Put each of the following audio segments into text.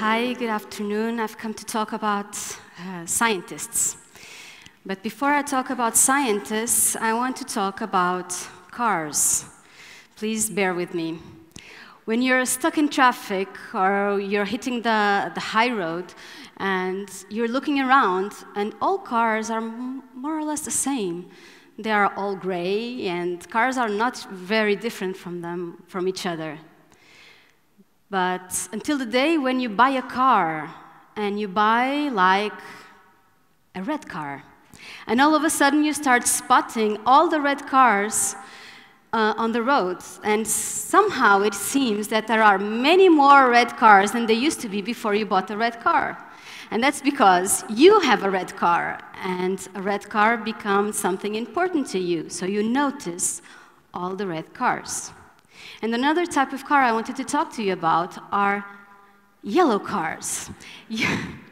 Hi, good afternoon. I've come to talk about scientists. But before I talk about scientists, I want to talk about cars. Please bear with me. When you're stuck in traffic or you're hitting the high road and you're looking around and all cars are more or less the same. They are all gray and cars are not very different from each other. But until the day when you buy a car and you buy like a red car. And all of a sudden you start spotting all the red cars on the roads, and somehow it seems that there are many more red cars than there used to be before you bought a red car. And that's because you have a red car, and a red car becomes something important to you, so you notice all the red cars. And another type of car I wanted to talk to you about are yellow cars.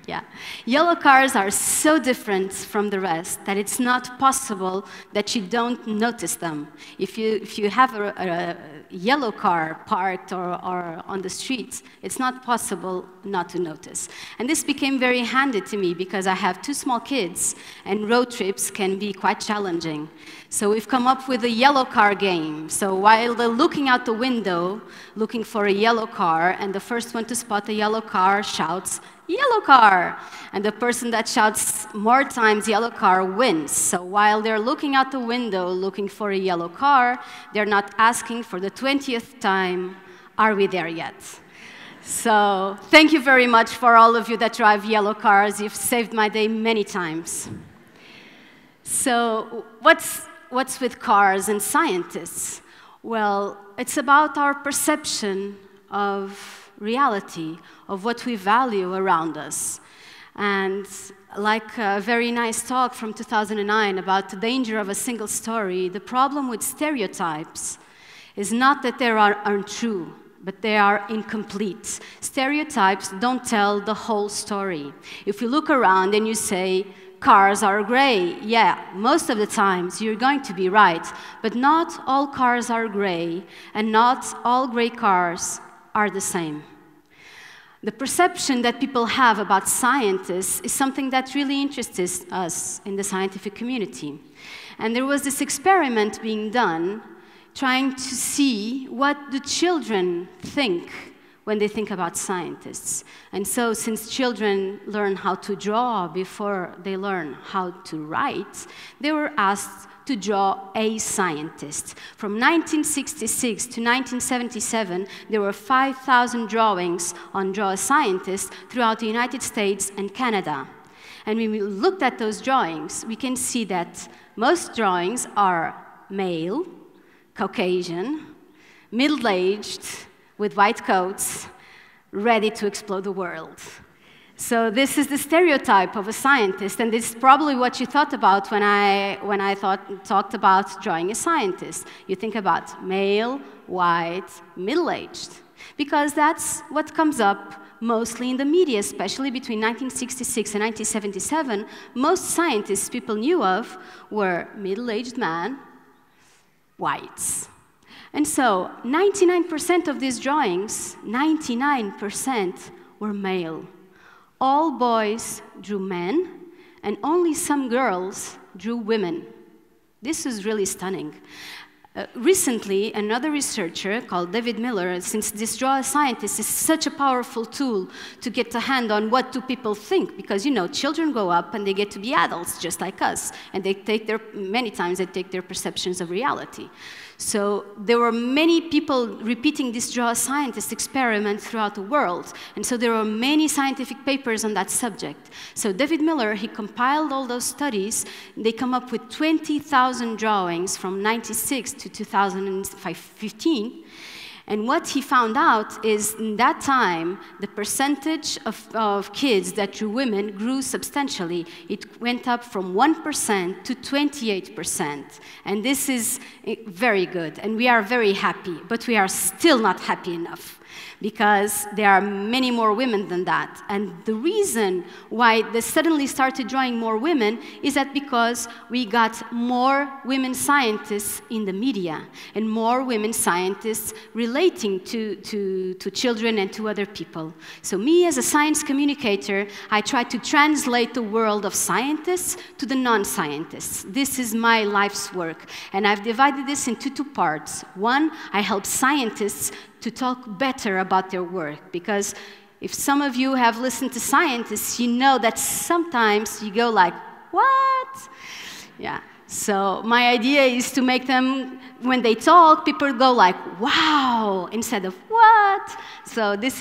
Yeah, yellow cars are so different from the rest that it's not possible that you don't notice them. If you have a yellow car parked or on the streets, it's not possible not to notice. And this became very handy to me because I have two small kids and road trips can be quite challenging. So we've come up with a yellow car game. So while they're looking out the window, looking for a yellow car, and the first one to spot a yellow car shouts, "Yellow car!" And the person that shouts more times "yellow car" wins. So while they're looking out the window looking for a yellow car, they're not asking for the 20th time, "Are we there yet?" So thank you very much for all of you that drive yellow cars. You've saved my day many times. So what's with cars and scientists? Well, it's about our perception of reality, of what we value around us. And like a very nice talk from 2009 about the danger of a single story, the problem with stereotypes is not that they are untrue, but they are incomplete. Stereotypes don't tell the whole story. If you look around and you say, "Cars are gray," yeah, most of the times you're going to be right, but not all cars are gray, and not all gray cars are the same. The perception that people have about scientists is something that really interests us in the scientific community. And there was this experiment being done trying to see what the children think when they think about scientists. And so since children learn how to draw before they learn how to write, they were asked to draw a scientist. From 1966 to 1977, there were 5,000 drawings on Draw a Scientist throughout the United States and Canada. And when we looked at those drawings, we can see that most drawings are male, Caucasian, middle-aged, with white coats, ready to explore the world. So this is the stereotype of a scientist, and this is probably what you thought about when I talked about drawing a scientist. You think about male, white, middle-aged, because that's what comes up mostly in the media, especially between 1966 and 1977. Most scientists people knew of were middle-aged men, whites. And so 99% of these drawings, 99% were male. All boys drew men, and only some girls drew women. This is really stunning. Recently, another researcher called David Miller, since this Draw a Scientist is such a powerful tool to get a hand on what do people think, because, you know, children grow up and they get to be adults just like us, and they take many times they take their perceptions of reality. So there were many people repeating this Draw a Scientist experiment throughout the world, and so there were many scientific papers on that subject. So David Miller, he compiled all those studies. They come up with 20,000 drawings from 1996 to 2015, and what he found out is, in that time, the percentage of kids that drew women grew substantially. It went up from 1% to 28%. And this is very good, and we are very happy. But we are still not happy enough, because there are many more women than that. And the reason why they suddenly started drawing more women is that because we got more women scientists in the media, and more women scientists related relating to children and to other people. So me, as a science communicator, I try to translate the world of scientists to the non-scientists. This is my life's work. And I've divided this into two parts. One, I help scientists to talk better about their work, because if some of you have listened to scientists, you know that sometimes you go like, what? Yeah. So my idea is to make them, when they talk, people go like, wow, instead of what? So this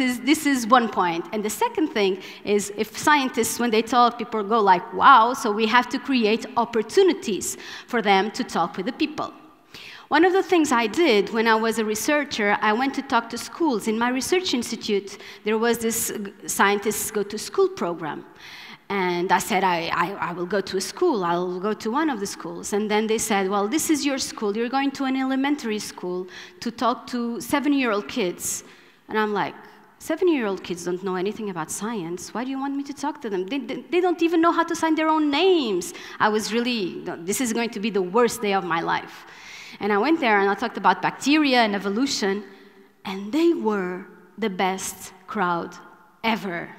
is one point. And the second thing is, if scientists, when they talk, people go like, wow, so we have to create opportunities for them to talk with the people. One of the things I did when I was a researcher, I went to talk to schools. In my research institute, there was this scientists go to school program. And I said, I will go to a school, I'll go to one of the schools. And then they said, well, this is your school, you're going to an elementary school to talk to 7-year-old kids. And I'm like, 7-year-old kids don't know anything about science, why do you want me to talk to them? They don't even know how to sign their own names. I was really, this is going to be the worst day of my life. And I went there and I talked about bacteria and evolution, and they were the best crowd ever.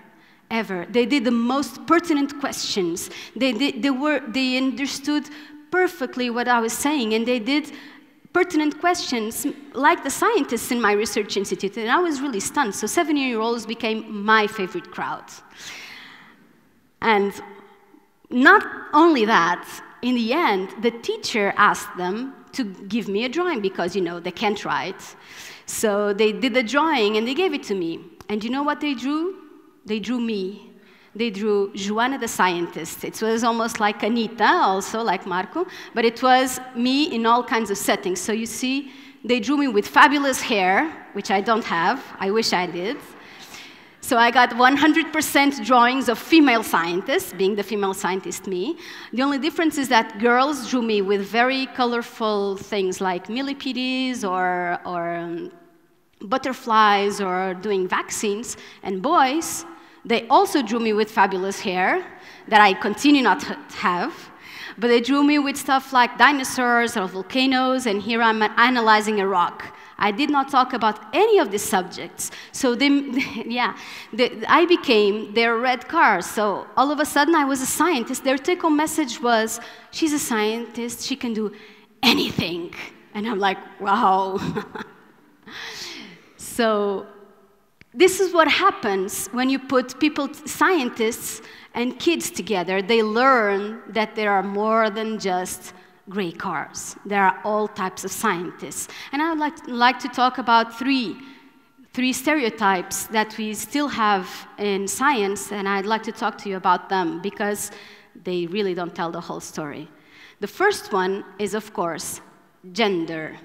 They did the most pertinent questions. They understood perfectly what I was saying, and they did pertinent questions like the scientists in my research institute, and I was really stunned. So 7-year-olds became my favorite crowd. And not only that, in the end, the teacher asked them to give me a drawing because, you know, they can't write. So they did the drawing and they gave it to me. And you know what they drew? They drew me. They drew Joana the scientist. It was almost like Anita, also like Marco, but it was me in all kinds of settings. So you see, they drew me with fabulous hair, which I don't have. I wish I did. So I got 100% drawings of female scientists, being the female scientist me. The only difference is that girls drew me with very colorful things like millipedes or butterflies or doing vaccines, and boys, they also drew me with fabulous hair that I continue not to have, but they drew me with stuff like dinosaurs or volcanoes, and here I'm analyzing a rock. I did not talk about any of these subjects, so I became their red car. So all of a sudden I was a scientist. Their take-home message was, she's a scientist, she can do anything. And I'm like, wow. So this is what happens when you put people, scientists and kids together. They learn that there are more than just gray cars. There are all types of scientists. And I would like to talk about three stereotypes that we still have in science, and I'd like to talk to you about them because they really don't tell the whole story. The first one is, of course, gender.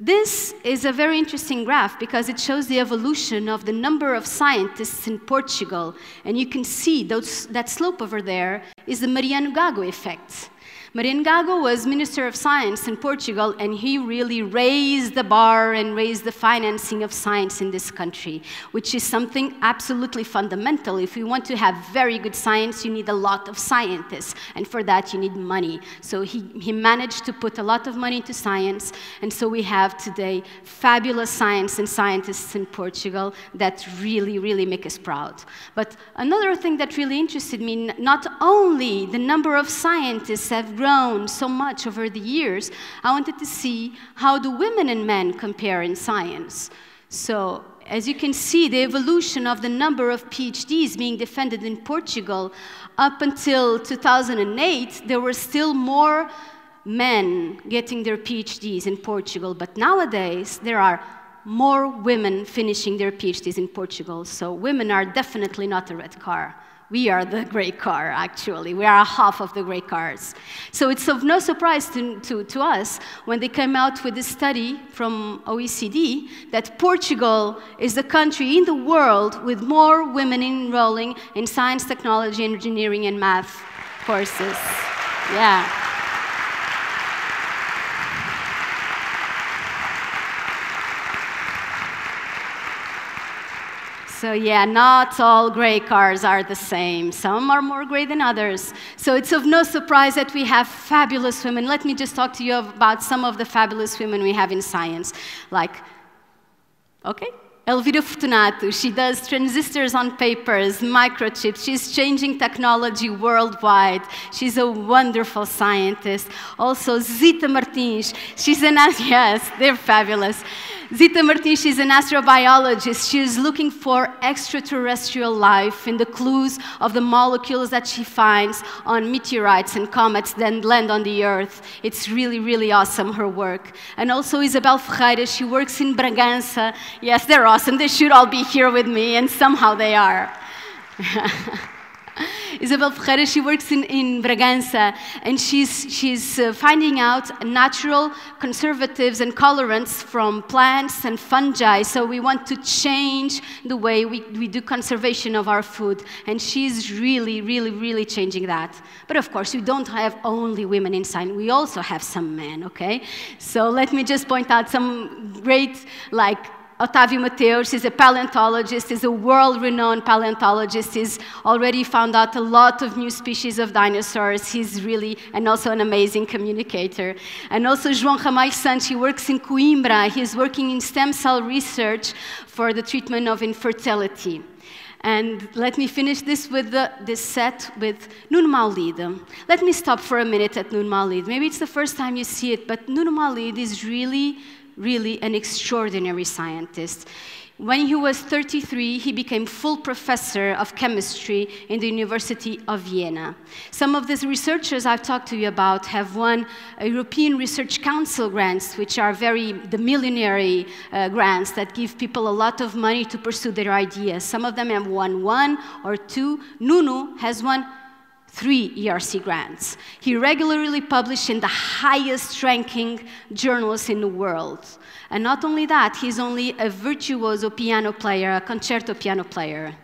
This is a very interesting graph because it shows the evolution of the number of scientists in Portugal. And you can see that slope over there is the Mariano Gago effect. Mariano Gago was Minister of Science in Portugal, and he really raised the bar and raised the financing of science in this country, which is something absolutely fundamental. If you want to have very good science, you need a lot of scientists, and for that you need money. So he managed to put a lot of money into science, and so we have today fabulous science and scientists in Portugal that really, really make us proud. But another thing that really interested me, not only the number of scientists have grown so much over the years, I wanted to see how do women and men compare in science. So, as you can see, the evolution of the number of PhDs being defended in Portugal, up until 2008, there were still more men getting their PhDs in Portugal, but nowadays there are more women finishing their PhDs in Portugal, so women are definitely not a red car. We are the gray car, actually. We are half of the gray cars. So it's of no surprise to us when they came out with this study from OECD that Portugal is the country in the world with more women enrolling in science, technology, engineering, and math courses. Yeah. So yeah, not all gray cars are the same. Some are more gray than others. So it's of no surprise that we have fabulous women. Let me just talk to you about some of the fabulous women we have in science, like Okay? Elvira Fortunato, she does transistors on papers, microchips. She's changing technology worldwide. She's a wonderful scientist. Also, Zita Martins, she's an astrobiologist. Yes, they're fabulous. Zita Martins, she's an astrobiologist. She is looking for extraterrestrial life in the clues of the molecules that she finds on meteorites and comets that land on the Earth. It's really, really awesome, her work. And also Isabel Ferreira, she works in Bragança. Yes, they're awesome. They should all be here with me, and somehow they are. Isabel Ferreira, she works in Bragança, and she's finding out natural conservatives and colorants from plants and fungi, so we want to change the way we do conservation of our food, and she's really, really, really changing that. But of course, we don't have only women in science, we also have some men, okay? So let me just point out some great, like, Otavio Mateus is a paleontologist, is a world-renowned paleontologist. He's already found out a lot of new species of dinosaurs. He's really, and also an amazing communicator. And also João Ramay-Sanchi works in Coimbra. He's working in stem cell research for the treatment of infertility. And let me finish this with this set with Nuno Maulide. Let me stop for a minute at Nuno Maulide. Maybe it's the first time you see it, but Nuno Maulide is really an extraordinary scientist. When he was 33, he became full professor of chemistry in the University of Vienna. Some of these researchers I've talked to you about have won European Research Council grants, which are the millionary grants that give people a lot of money to pursue their ideas. Some of them have won 1 or 2. Nuno has won 3 ERC grants. He regularly published in the highest-ranking journals in the world. And not only that, he's only a virtuoso piano player, a concerto piano player.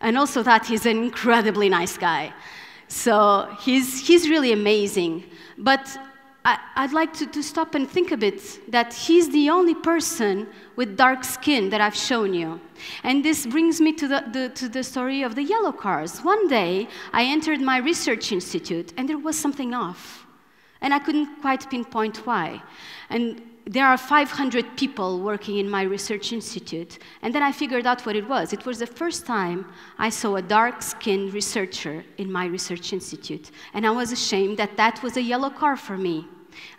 And also that he's an incredibly nice guy. So he's really amazing. But I'd like to stop and think a bit that he's the only person with dark skin that I've shown you. And this brings me to the story of the yellow cars. One day, I entered my research institute, and there was something off. And I couldn't quite pinpoint why. And there are 500 people working in my research institute. And then I figured out what it was. It was the first time I saw a dark-skinned researcher in my research institute. And I was ashamed that that was a yellow car for me.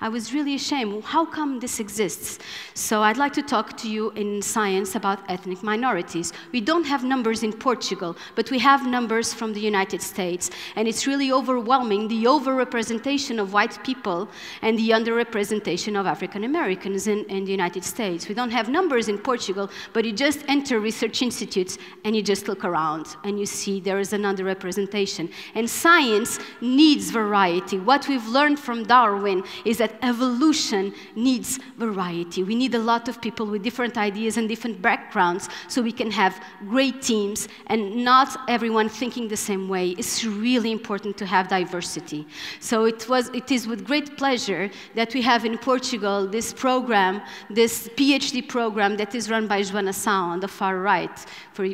I was really ashamed. How come this exists? So I'd like to talk to you in science about ethnic minorities. We don't have numbers in Portugal, but we have numbers from the United States. And it's really overwhelming, the overrepresentation of white people and the underrepresentation of African Americans in the United States. We don't have numbers in Portugal, but you just enter research institutes and you just look around and you see there is an underrepresentation. And science needs variety. What we've learned from Darwin is that evolution needs variety. We need a lot of people with different ideas and different backgrounds so we can have great teams and not everyone thinking the same way. It's really important to have diversity. So it is with great pleasure that we have in Portugal this program, this PhD program that is run by Joana São on the far right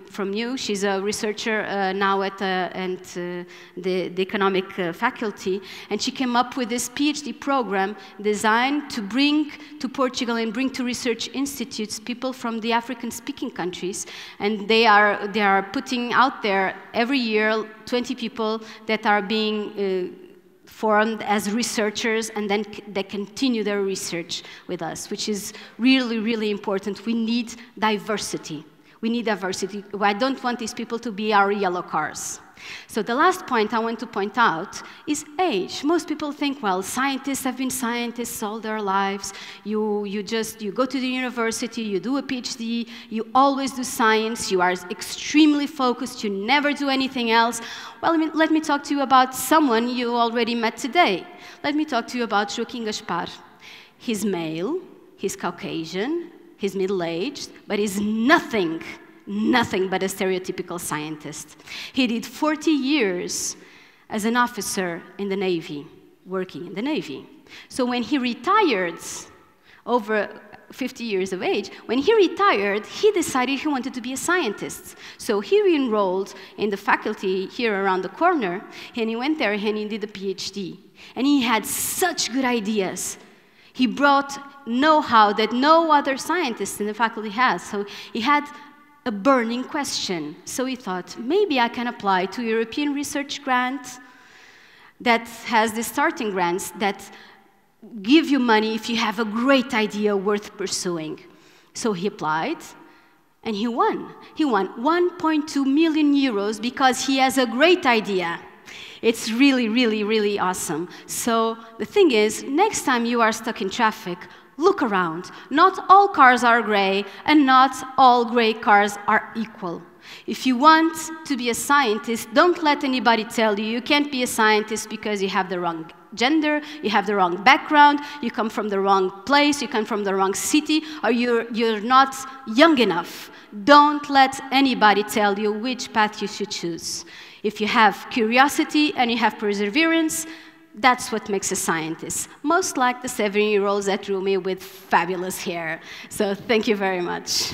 from you. She's a researcher now at the economic faculty, and she came up with this PhD program designed to bring to Portugal and bring to research institutes people from the African-speaking countries, and they are putting out there every year 20 people that are being formed as researchers, and then they continue their research with us, which is really, really important. We need diversity. We need diversity. I don't want these people to be our yellow cars. So the last point I want to point out is age. Most people think, well, scientists have been scientists all their lives. You go to the university, you do a PhD, you always do science, you are extremely focused, you never do anything else. Well, I mean, let me talk to you about someone you already met today. Let me talk to you about Shoking Ashpar. He's male, he's Caucasian, he's middle-aged, but he's nothing but a stereotypical scientist. He did 40 years as an officer in the Navy, working in the Navy. So when he retired, over 50 years of age, when he retired, he decided he wanted to be a scientist. So he enrolled in the faculty here around the corner, and he went there and he did a PhD. And he had such good ideas. He brought know-how that no other scientist in the faculty has. So he had a burning question. So he thought, maybe I can apply to European research grant that has the starting grants that give you money if you have a great idea worth pursuing. So he applied, and he won. He won 1.2 million euros because he has a great idea. It's really, really, really awesome. So the thing is, next time you are stuck in traffic, look around. Not all cars are gray, and not all gray cars are equal. If you want to be a scientist, don't let anybody tell you you can't be a scientist because you have the wrong gender, you have the wrong background, you come from the wrong place, you come from the wrong city, or you're not young enough. Don't let anybody tell you which path you should choose. If you have curiosity and you have perseverance, that's what makes a scientist. Most like the 7-year-olds that drew me with fabulous hair. So thank you very much.